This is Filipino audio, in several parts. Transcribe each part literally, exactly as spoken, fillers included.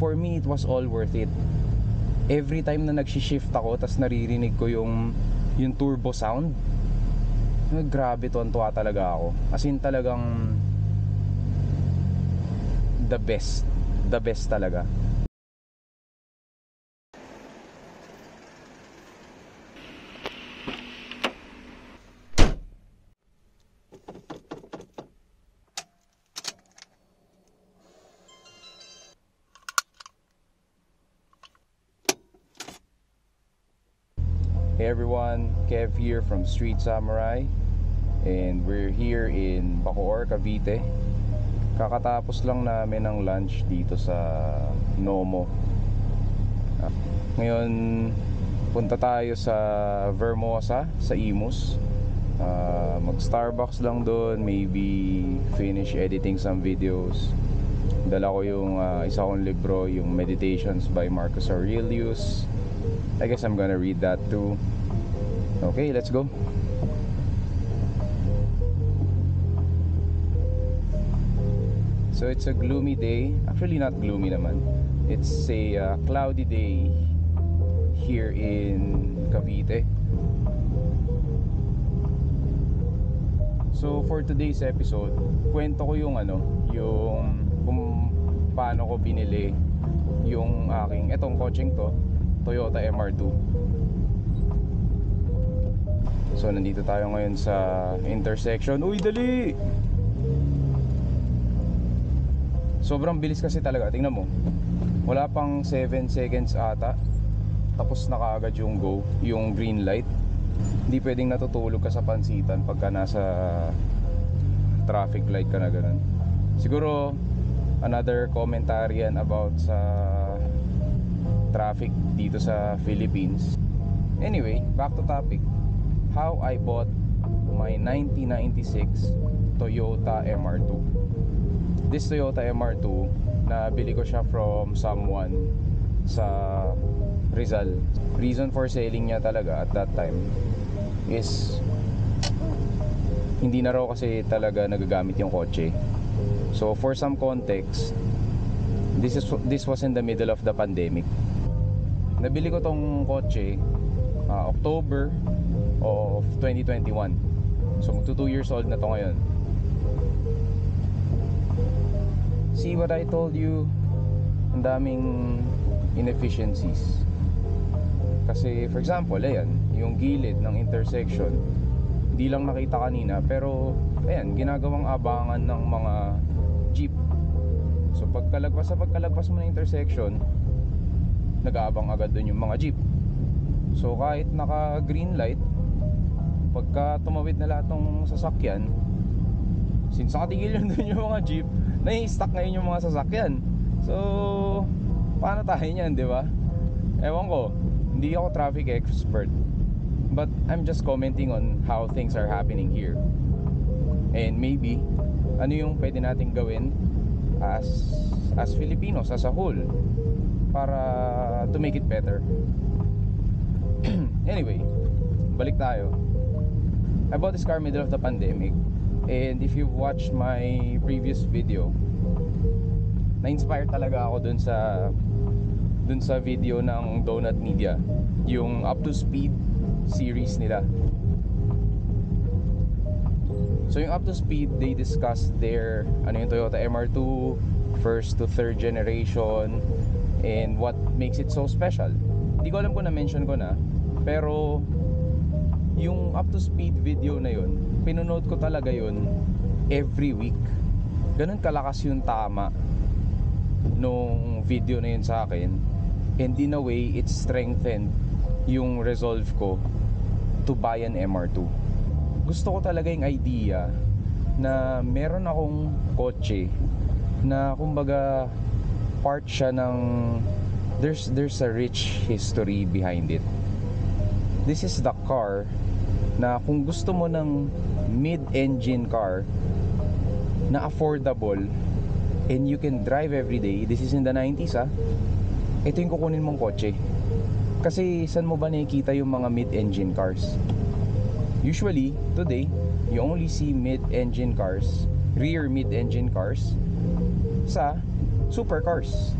for me it was all worth it. Every time na nagsishift ako tas naririnig ko yung yung turbo sound, grabe, tuwan-tuwa talaga ako. As in talagang the best, the best talaga. Hey everyone, Kev here from Street Samurai, and we're here in Bacoor, Cavite. Kakatapos lang namin ng lunch dito sa Nomo. Ngayon, punta tayo sa Vermonza, sa Imus. uh, Mag Starbucks lang doon, maybe finish editing some videos. Dala ko yung uh, isa kong libro, yung Meditations by Marcus Aurelius. I guess I'm gonna read that too. Okay, let's go. So it's a gloomy day. Actually, not gloomy naman. It's a uh, cloudy day here in Cavite. So for today's episode, kwento ko yung ano, yung kung paano ko binili yung aking etong coaching to. Toyota M R two. So nandito tayo ngayon sa intersection. Uy, dali! Sobrang bilis kasi talaga. Tingnan mo, wala pang seven seconds ata, tapos na kaagad yung go, yung green light. Hindi pwedeng natutulog ka sa pansitan pagka nasa traffic light ka na ganun. Siguro another commentarian about sa traffic dito sa Philippines. Anyway, back to topic. How I bought my nineteen ninety-six Toyota M R two. This Toyota M R two, nabili ko siya from someone sa Rizal. Reason for selling niya talaga at that time is hindi na raw kasi talaga nagagamit yung kotse. So for some context, this is this was in the middle of the pandemic. Nabili ko tong kotse uh, October of twenty twenty-one. So magto two years old na to ngayon. See what I told you? Ang daming inefficiencies. Kasi for example, ayan, yung gilid ng intersection, hindi lang nakita kanina pero ayan, ginagawang abangan ng mga jeep. So pagkalagpas sa pagkalagpas mo ng intersection, nag-aabang agad doon yung mga jeep. So kahit naka green light, pagka tumawid na lahat ng sasakyan, since nakatigil lang doon yung mga jeep, nai-stuck ngayon yung mga sasakyan. So paano tayo niyan, di ba? Ewan ko, hindi ako traffic expert, but I'm just commenting on how things are happening here. And maybe ano yung pwede nating gawin as as Filipinos as a whole para to make it better. Anyway, balik tayo. I bought this car middle of the pandemic, and if you've watched my previous video, na-inspire talaga ako dun sa dun sa video ng Donut Media, yung Up to Speed series nila. So yung Up to Speed, they discussed their ano yung Toyota M R two, first to third generation, and what makes it so special. Hindi ko alam kung na-mention ko na, pero yung Up to Speed video na yun, pinunood ko talaga yun every week. Ganun kalakas yung tama nung video na yun sa akin, and in a way, it strengthened yung resolve ko to buy an M R two. Gusto ko talaga yung idea na meron akong kotse na kumbaga part siya ng there's there's a rich history behind it. This is the car na kung gusto mo ng mid-engine car na affordable and you can drive every day, this is in the nineties ah, ito yung kukunin mong kotse. Kasi saan mo ba nakikita yung mga mid-engine cars? Usually today, you only see mid-engine cars, rear mid-engine cars sa supercars.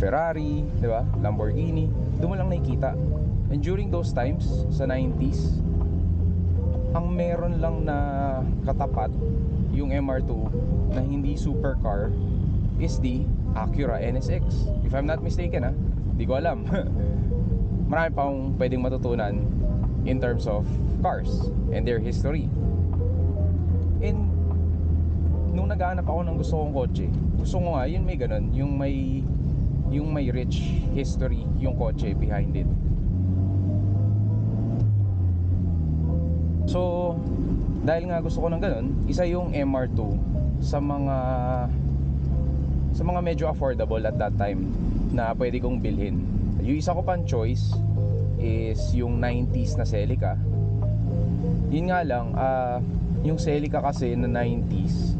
Ferrari, di ba? Lamborghini. Doon mo lang nakikita. And during those times, sa nineties, ang meron lang na katapat yung M R two na hindi supercar is the Acura N S X. If I'm not mistaken, ha? Di ko alam. Marami pa akong pwedeng matutunan in terms of cars and their history. And nung naghahanap ako ng gusto kong kotse, gusto ko nga yun may ganun, yung may yung may rich history yung kotse behind it. So dahil nga gusto ko ng ganun, isa yung M R two sa mga sa mga medyo affordable at that time na pwede kong bilhin. Yung isa ko pang choice is yung nineties na Celica. Yun nga lang, uh, yung Celica kasi na nineties,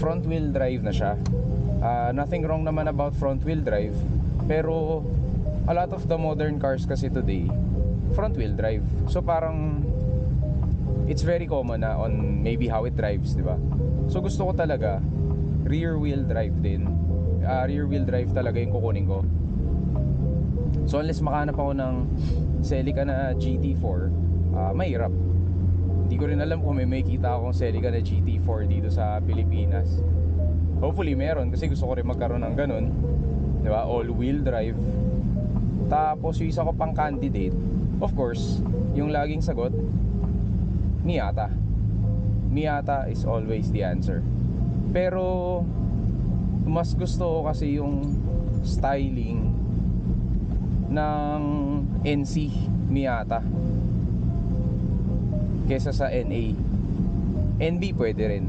front wheel drive na siya. Uh, nothing wrong naman about front wheel drive, pero a lot of the modern cars kasi today front wheel drive. So parang it's very common na on maybe how it drives, di ba? So gusto ko talaga rear wheel drive din. Uh, rear wheel drive talaga yung kukunin ko. So unless makahanap ako ng Celica na G T four, uh, mahirap. Di ko rin alam kung may makikita akong Celica na G T four dito sa Pilipinas. Hopefully meron, kasi gusto ko rin magkaroon ng ganun, di ba? All wheel drive. Tapos yung isa ko pang candidate, of course, yung laging sagot, Miata. Miata is always the answer. Pero mas gusto ko kasi yung styling ng N C Miata kesa sa N A. N B pwede rin.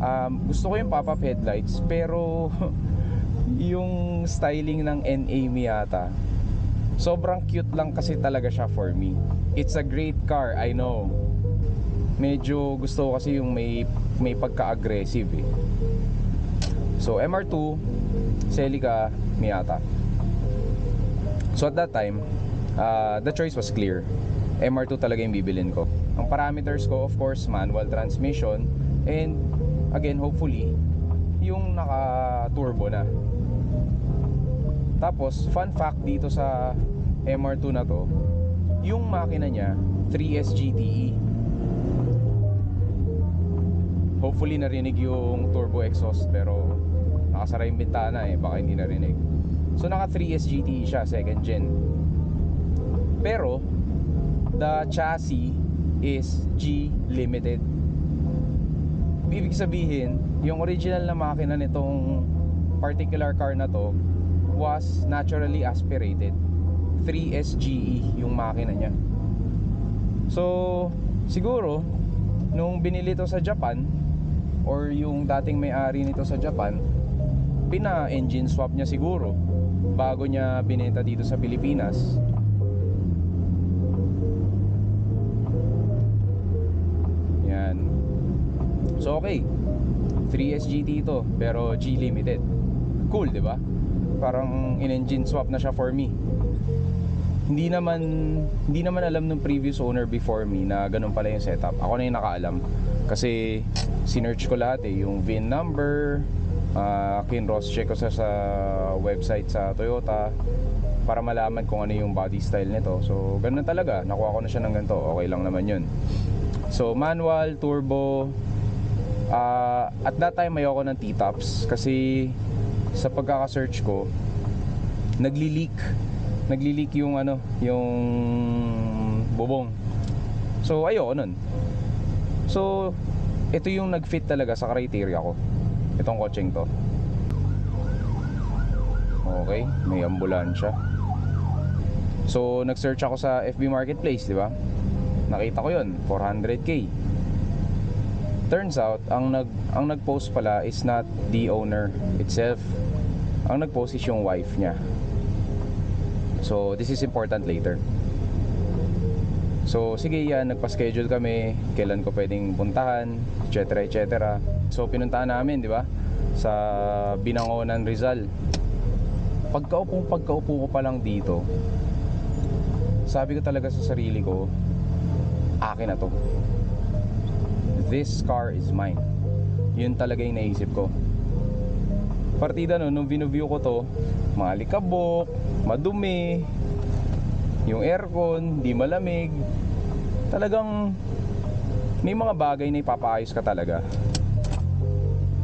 Um, gusto ko yung pop-up headlights, pero yung styling ng N A Miata, sobrang cute lang kasi talaga siya for me. It's a great car, I know. Medyo gusto ko kasi yung may, may pagka-aggressive eh. So M R two, Celica, Miata. So at that time, uh, the choice was clear. M R two talaga yung bibilin ko. Ang parameters ko, of course, manual transmission, and again, hopefully yung naka-turbo na. Tapos, fun fact dito sa M R two na to, yung makina niya, three S G T E. Hopefully narinig yung turbo exhaust, pero nakasara yung bintana eh, baka hindi narinig. So naka three S G T E siya, second gen. Pero the chassis is G-Limited. Ibig sabihin, yung original na makina nitong particular car na to was naturally aspirated. three S G E yung makina niya. So siguro nung binili to sa Japan, or yung dating may-ari nito sa Japan, pina-engine swap niya siguro bago niya binenta dito sa Pilipinas. So okay, three S G T E ito, pero G-Limited. Cool, di ba? Parang in-engine swap na siya for me. Hindi naman hindi naman alam ng previous owner before me na ganun pala yung setup. Ako na yung nakaalam. Kasi sinearch ko lahat eh, yung V I N number, uh, kinross-check ko sa, sa website sa Toyota para malaman kung ano yung body style nito. So ganun talaga, nakuha ko na siya ng ganito. Okay lang naman yun. So manual, turbo. Uh, at that time ayoko ng T-tops kasi sa pagkaka-search ko nagli-leak nagli-leak yung ano, yung bubong. So ayoko nun. So ito yung nag-fit talaga sa criteria ko, itong coaching to. Okay, may ambulansya. So nag-search ako sa F B Marketplace, di ba? Nakita ko yun, four hundred K. Turns out, ang nag ang nagpost pala is not the owner itself. Ang nagpost is yung wife niya. So this is important later. So sige yan, nagpa-schedule kami, kailan ko pwedeng puntahan, et cetera et cetera. So pinuntahan namin, di ba? Sa Binangonan, Rizal. Pagkaupo, pagkaupo ko pa lang dito, sabi ko talaga sa sarili ko, akin na to. This car is mine. Yun talaga yung naisip ko. partida nun, nung binuview ko to, mga likabok, madumi, yung aircon, di malamig. Talagang may mga bagay na ipapaayos ka talaga.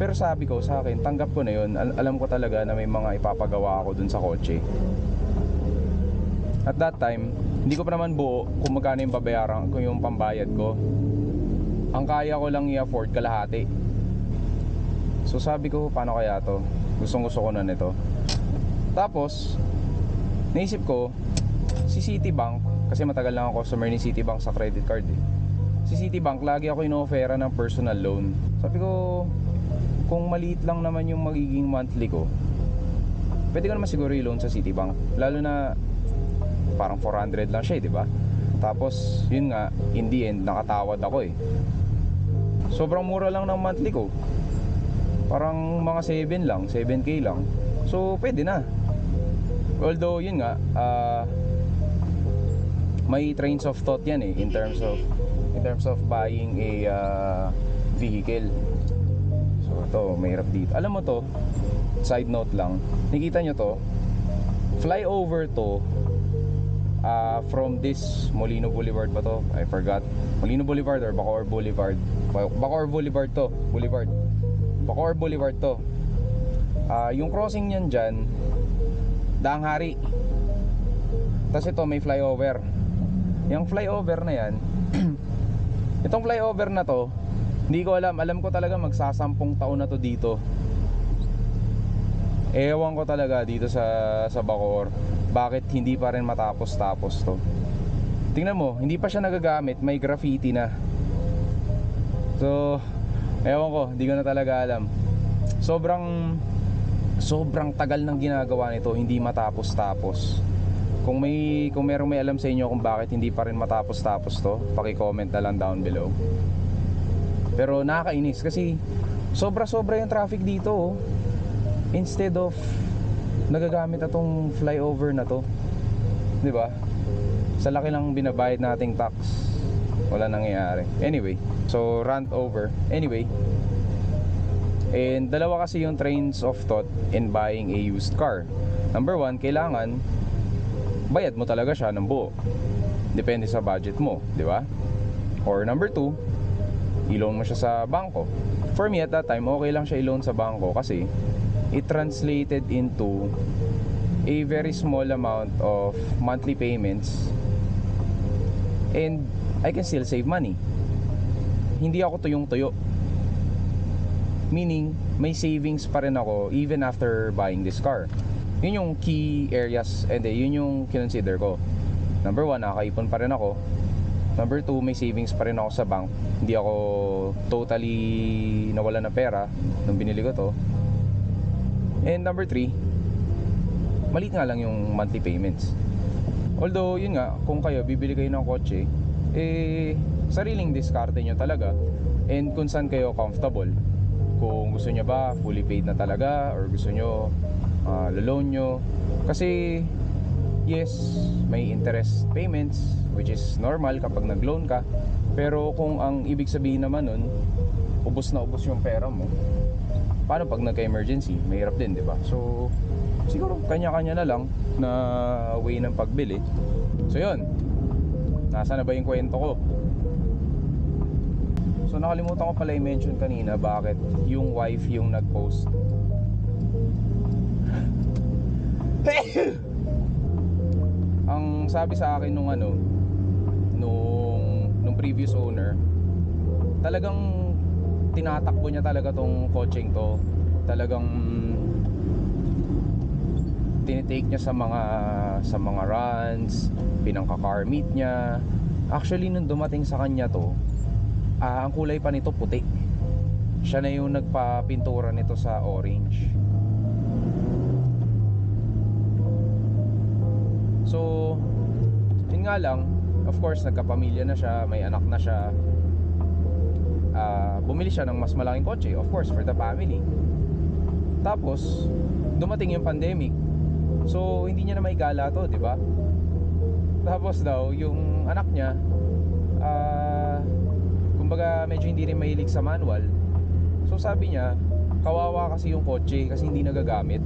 Pero sabi ko sa akin, tanggap ko na yun. Al alam ko talaga na may mga ipapagawa ako dun sa kotse. At that time, hindi ko pa naman buo kung magkano yung babayaran ko, yung pambayad ko. Ang kaya ko lang i-afford kalahati. So sabi ko, paano kaya to? Gustong gusto ko na nito. Tapos, naisip ko, si Citibank, kasi matagal lang ako customer ni Citibank sa credit card eh. Si Citibank, lagi ako ino-offera ng personal loan. Sabi ko, kung maliit lang naman yung magiging monthly ko, pwede ko naman siguro i-loan sa Citibank. Lalo na, parang four hundred lang siya eh, diba? Tapos, yun nga, in the end, nakatawad ako eh. Sobrang mura lang ng monthly ko. Parang mga seven lang, seven K lang. So, pwede na. Although, yun nga, uh, may trains of thought yan eh, in terms of, in terms of buying a uh, vehicle. So, ito, mahirap dito. Alam mo to, side note lang, nakita nyo to, flyover to, Uh, from this Molino Boulevard ba to? I forgot. Molino Boulevard or Bacoor Boulevard? Bacoor Boulevard to. Boulevard. Bacoor Boulevard to. Uh, yung crossing niyan dyan, Daang Hari. Tapos ito may flyover. Yung flyover na yan, itong flyover na to, hindi ko alam. Alam ko talaga magsasampung taon na to dito. Ewan ko talaga dito sa, sa Bacoor. Bakit hindi pa rin matapos-tapos to? Tingnan mo, hindi pa siya nagagamit, may graffiti na. So, ewan ko, hindi ko na talaga alam. Sobrang sobrang tagal ng ginagawa nito, hindi matapos-tapos. Kung may kung merong may alam sa inyo kung bakit hindi pa rin matapos-tapos to, paki-comment na lang down below. Pero nakakainis kasi sobra-sobra yung traffic dito. Instead of nagagamit na tong flyover na to, di ba? Sa laki ng binabayad nating tax, wala nangyayari. Anyway, so rant over. Anyway, and dalawa kasi yung trains of thought in buying a used car. Number one, kailangan bayad mo talaga siya ng buo, depende sa budget mo, di ba? Or number two, i-loan mo siya sa bangko. For me at that time, okay lang siya i-loan sa bangko kasi it translated into a very small amount of monthly payments and I can still save money. Hindi ako tuyong-tuyo, meaning may savings pa rin ako even after buying this car. Yun yung key areas, and yun yung kinonsider ko. Number one, nakaipon pa rin ako. Number two, may savings pa rin ako sa bank. Hindi ako totally nawala na pera nung binili ko to. And number three, maliit nga lang yung monthly payments. Although, yun nga, kung kayo, bibili kayo ng kotse, eh, sariling diskarte nyo talaga. And kung saan kayo comfortable. Kung gusto nyo ba, fully paid na talaga, or gusto nyo, uh, loan nyo. Kasi, yes, may interest payments, which is normal kapag nag-loan ka. Pero kung ang ibig sabihin naman nun, ubos na ubos yung pera mo, paano pag nagka-emergency? Mahirap din, di ba? So, siguro kanya-kanya na lang na way ng pagbili. So, yun. Nasaan na ba yung kwento ko? So, nakalimutan ko pala i-mention kanina bakit yung wife yung nag-post. Ang sabi sa akin nung ano, nung, nung previous owner, talagang tinatakbo niya talaga tong coaching to. Talagang tinitake niya sa mga sa mga runs, pinangka-car meet niya. Actually, nung dumating sa kanya to, ah, ang kulay pa nito puti. Siya na yung nagpapintura nito sa orange. So, yun nga lang, of course, nagkapamilya na siya, may anak na siya. Uh, bumili siya ng mas malaking kotse, of course, for the family. Tapos, dumating yung pandemic. So, hindi niya na maigala to, di ba? Tapos daw, yung anak niya, uh, kumbaga medyo hindi rin mahilig sa manual. So, sabi niya, kawawa kasi yung kotse kasi hindi nagagamit.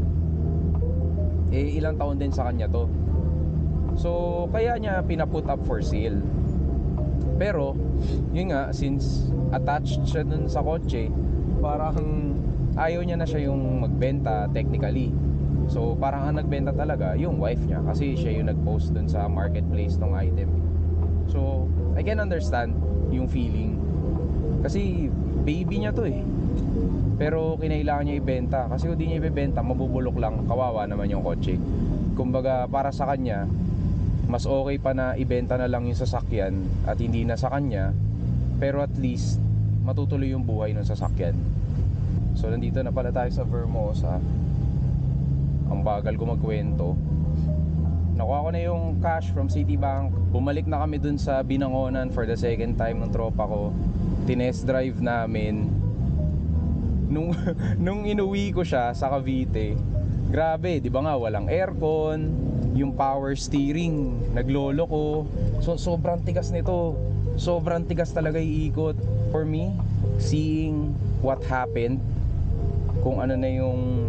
Eh ilang taon din sa kanya to. So kaya niya pinaput up for sale. Pero yun nga, since attached siya dun sa kotse, parang ayaw niya na siya yung magbenta technically. So parang ang nagbenta talaga yung wife niya kasi siya yung nagpost dun sa marketplace ng item. So I can understand yung feeling kasi baby niya to eh. Pero kinailangan niya ibenta kasi kung di niya ibebenta mabubulok lang, kawawa naman yung kotse. Kumbaga para sa kanya mas okay pa na ibenta na lang yung sasakyan at hindi na sa kanya, pero at least matutuloy yung buhay ng sasakyan. So nandito na pala tayo sa Vermonza. Ang bagal ko magkwento. Nakuha ko na yung cash from Citibank. Bumalik na kami dun sa Binangonan for the second time ng tropa ko. Tinest drive namin. Nung, nung inuwi ko siya sa Cavite, grabe, di ba nga walang aircon. Yung power steering, naglolo ko. So, sobrang tigas nito. Sobrang tigas talaga iikot. For me, seeing what happened, kung ano na yung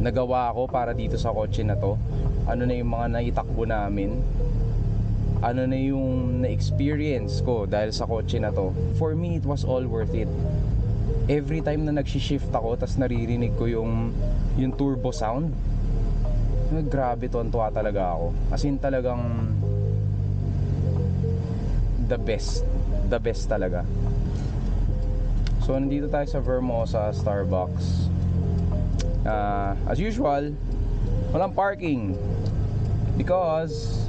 nagawa ko para dito sa kotse na to, ano na yung mga naitakbo namin, ano na yung na-experience ko dahil sa kotse na to, for me it was all worth it. Every time na nagsishift ako tas naririnig ko yung yung turbo sound, grabe, tuwan-tuwa talaga ako, as in talagang the best, the best talaga. So nandito tayo sa Vermonza Starbucks. Uh, as usual, walang parking because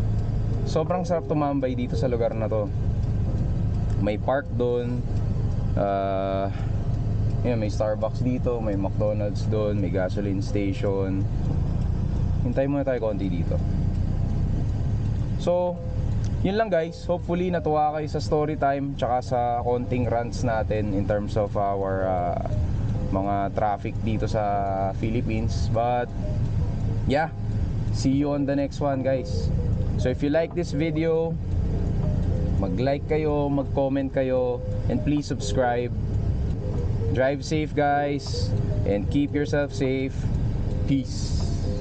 sobrang sarap tumambay dito sa lugar na to. May park doon, uh, yun, may Starbucks dito, may McDonald's doon, may gasoline station. Hintay muna tayo konti dito. So yun lang guys, hopefully natuwa kayo sa story time tsaka sa konting rants natin in terms of our uh, mga traffic dito sa Philippines. But yeah, see you on the next one guys. So if you like this video, mag-like kayo, mag-comment kayo, and please subscribe. Drive safe guys, and keep yourself safe. Peace.